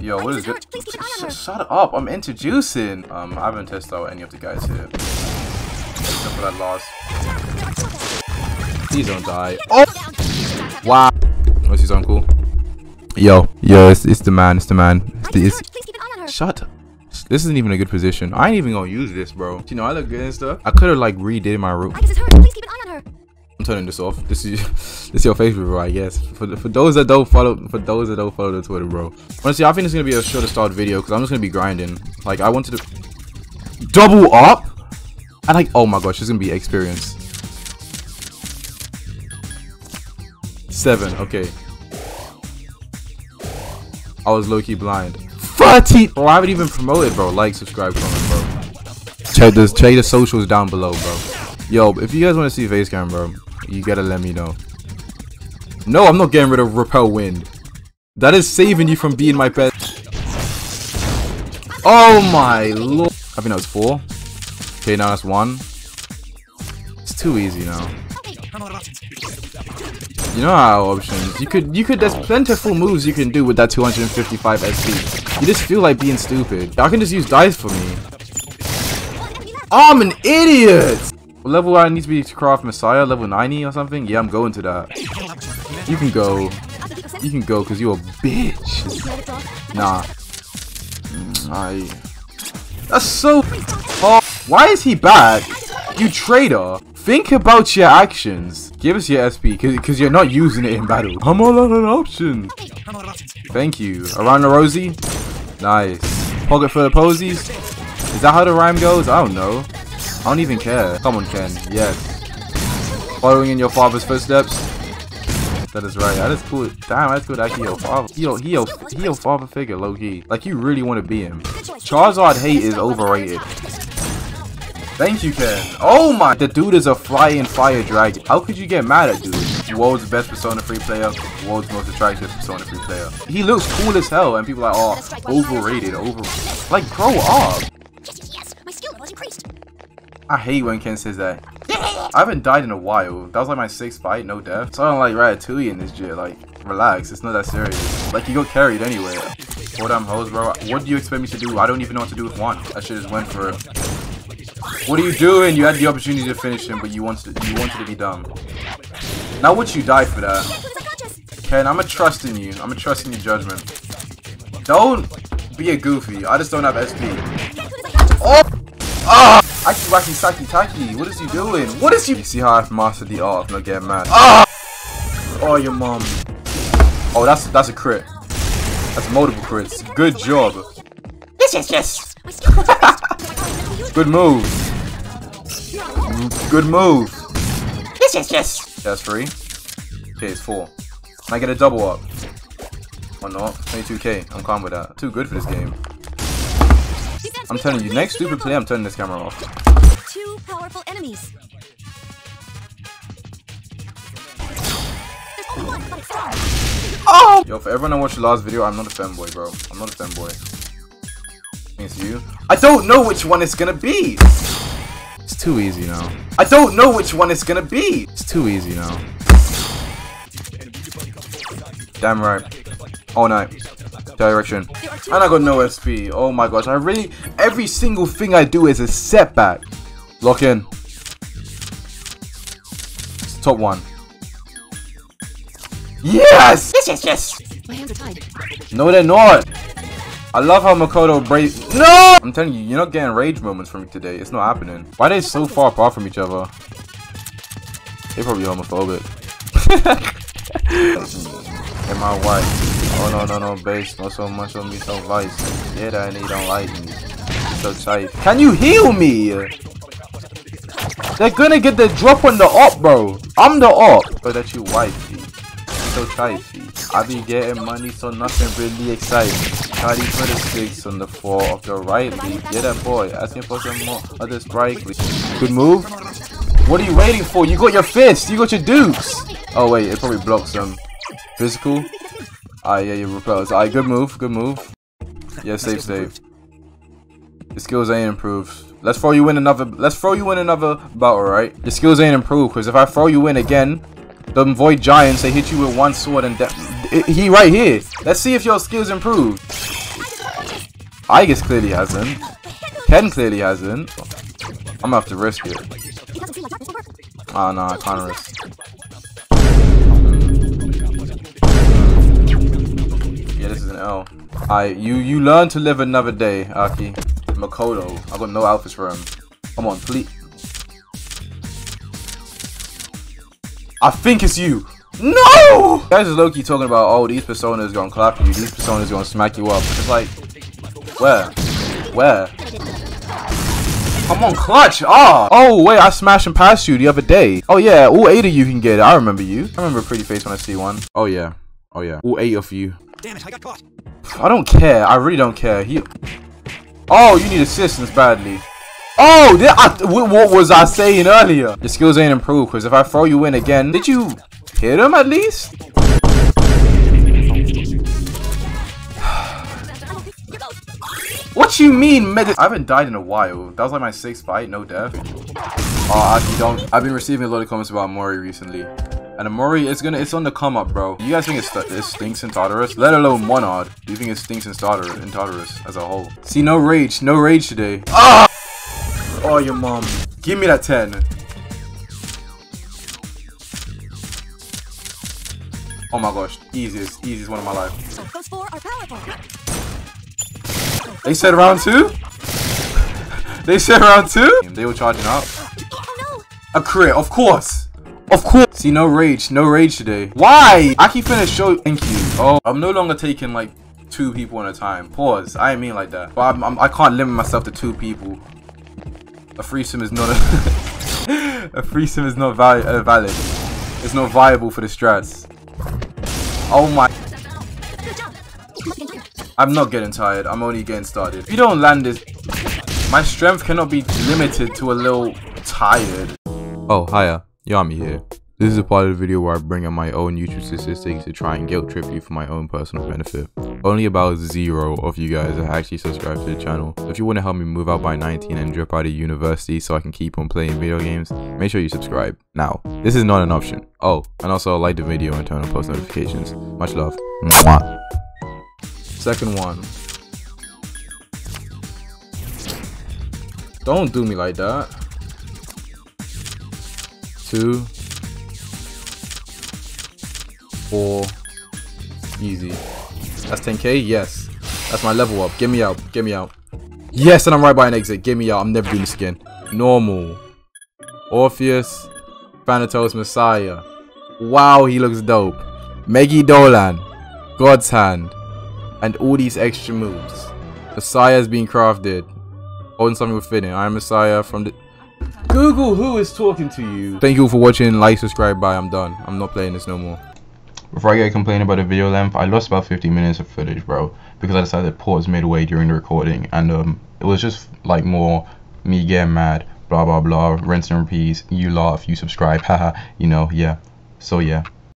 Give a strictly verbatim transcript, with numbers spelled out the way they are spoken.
Yo, what is it? Shut up, I'm introducing. Um, I haven't tested out any of the guys here. Except for that loss. Please don't die. Oh! Wow. What's his uncle? Yo, yo, it's, it's the man, it's the man. It's the, it's... Shut up. This isn't even a good position. I ain't even gonna use this, bro. You know, I look good and stuff. I could have, like, redid my route. I'm turning this off. This is this is your favorite, bro, I guess. For, for those that don't follow, for those that don't follow the Twitter, bro. Honestly, I think it's gonna be a shorter start video because I'm just gonna be grinding. Like, I wanted to double up, and like, oh my gosh, it's gonna be experience. Seven, okay. I was low key blind. Thirty. Oh, I haven't even promoted, bro. Like, subscribe, comment, bro. Check the check the socials down below, bro. Yo, if you guys want to see face cam, bro, you gotta let me know. No, I'm not getting rid of Repel Wind. That is saving you from being my pet. Oh my lord. I think that was four. Okay, now that's one. It's too easy now. You know how options. You could, you could. There's plentiful moves you can do with that two hundred fifty-five S P. You just feel like being stupid. I can just use dice for me. I'm an idiot. Level I need to be to craft Messiah, level ninety or something? Yeah, I'm going to that. You can go. You can go because you're a bitch. Nah. I... That's so... Oh, why is he back? You traitor. Think about your actions. Give us your S P because you're not using it in battle. I'm all out of options. Thank you. Around the Rosie? Nice. Pocket for the posies? Is that how the rhyme goes? I don't know. I don't even care. Come on, Ken. Yes. Following in your father's footsteps. That is right. That is cool. Damn, that's cool. That he your father. He your, he your, he your father figure, low key. Like, you really want to be him. Charizard hate is overrated. Thank you, Ken. Oh my. The dude is a flying fire dragon. How could you get mad at dude? World's best Persona three player, world's most attractive Persona three player. He looks cool as hell, and people are like, oh, overrated. Over. Like, grow up. Yes, my skill was increased. I hate when Ken says that. I haven't died in a while. That was like my sixth fight, no death. So I don't like Ratatouille in this shit. Like, relax, it's not that serious. Like, you got carried anyway. Poor damn hoes, bro. What do you expect me to do? I don't even know what to do with one. That shit just went for it. What are you doing? You had the opportunity to finish him, but you wanted to, you wanted to be dumb. Now would you die for that? Ken, I'ma trust in you. I'ma trust in your judgment. Don't be a goofy. I just don't have S P. Oh! Ah! Aki Waki Saki Taki, what is he doing? What is he? You see how I've mastered the art, not getting mad. Ah! Oh, your mom. Oh, that's that's a crit. That's multiple crits. Good job. Yes, yes, yes. Good move. Good move. Yes, yes, yes. That's three. Okay, it's four. Can I get a double up? Or not? twenty-two K. I'm calm with that. Too good for this game. I'm telling you, next stupid play, I'm turning this camera off. Two powerful enemies. Oh! Yo, for everyone that watched the last video, I'm not a fanboy, bro. I'm not a fanboy. It's you. I don't know which one it's gonna be! It's too easy now. I don't know which one it's gonna be! It's too easy now. Damn right. Oh no. Direction. And I got no S P. Oh my gosh, I really, every single thing I do is a setback. Lock in. Top one. Yes! Yes, yes, yes! My hands are tied. No, they're not. I love how Makoto brave. No! I'm telling you, you're not getting rage moments from me today. It's not happening. Why are they so far apart from each other? They're probably homophobic. And my wife. Oh no no no base, not so much on me, so vice. Yeah, that and he don't like me. So tight. Can you heal me? They're gonna get the drop on the op, bro. I'm the op. So that you wifey. So tighty. I be getting money, so nothing really exciting. Cardi for the six on the four of the right league. Yeah, that boy. Asking for some more other strike. Good move. What are you waiting for? You got your fist. You got your dukes. Oh wait, it probably blocks them. Physical. Ah, yeah, you repels. Ah, good move, good move. Yeah, save, save. Your skills ain't improved. Let's throw you in another. Let's throw you in another battle, right? Your skills ain't improved because if I throw you in again, the void giants they hit you with one sword and it, he right here. Let's see if your skills improved. Aegis clearly hasn't. Ken clearly hasn't. I'm gonna have to risk it. Oh no, I can't risk. Yeah, this is an L. Alright, you, you learn to live another day, Aki. Makoto. I got no alphas for him. Come on, please. I think it's you. No! You guys is low-key talking about, oh, these personas gonna clap you, these personas gonna smack you up. It's like, where? Where? Come on, clutch! Ah! Oh, wait, I smashed and passed you the other day. Oh, yeah, all eight of you can get it. I remember you. I remember a pretty face when I see one. Oh, yeah. Oh, yeah. All eight of you. Damn it, I got caught. I don't care. I really don't care. He... Oh, you need assistance badly. Oh, did I... what was I saying earlier? Your skills ain't improved, because if I throw you in again... Did you... hit him at least? What you mean, Meg? I haven't died in a while. That was like my sixth fight, no death. Oh, Aki, don't. I've been receiving a lot of comments about Amori recently. And Amori, it's gonna, it's on the come up, bro. You guys think it's th it stinks in Tartarus? Let alone Monard. You think it stinks in Tartarus, in Tartarus as a whole? See, no rage, no rage today. Ah! Oh, your mom. Give me that ten. Oh my gosh, easiest, easiest one of my life. So those four are powerful. They said round two? They said round two? They were charging up. Oh, no. A crit, of course. Of course. See, no rage, no rage today. Why? I keep finna show, thank you. Oh, I'm no longer taking like two people at a time. Pause, I ain't mean like that. But I'm, I'm, I can't limit myself to two people. A threesome is not a, a threesome is not val uh, valid. It's not viable for the strats. Oh my, I'm not getting tired, I'm only getting started. If you don't land this, my strength cannot be limited to a little tired. Oh, hiya, Yami here. This is a part of the video where I bring in my own YouTube statistics to try and guilt trip you for my own personal benefit. Only about zero of you guys are actually subscribed to the channel. If you want to help me move out by nineteen and drop out of university so I can keep on playing video games, make sure you subscribe now. This is not an option. Oh, and also like the video and turn on post notifications. Much love. Mwah. Second one. Don't do me like that. Two. Four. Easy. That's ten K? Yes. That's my level up. Get me out. Get me out. Yes, and I'm right by an exit. Get me out. I'm never doing this again. Normal. Orpheus. Thanatos, Messiah. Wow, he looks dope. Megidolan. God's hand. And all these extra moves. Messiah is being crafted. Holding something within it. I am Messiah from the... Google who is talking to you. Thank you for watching. Like, subscribe, bye. I'm done. I'm not playing this no more. Before I get a complaint about the video length, I lost about fifteen minutes of footage, bro, because I decided to pause midway during the recording, and um, it was just like more me getting mad, blah blah blah, rinse and repeat, you laugh, you subscribe, haha, you know, yeah, so yeah.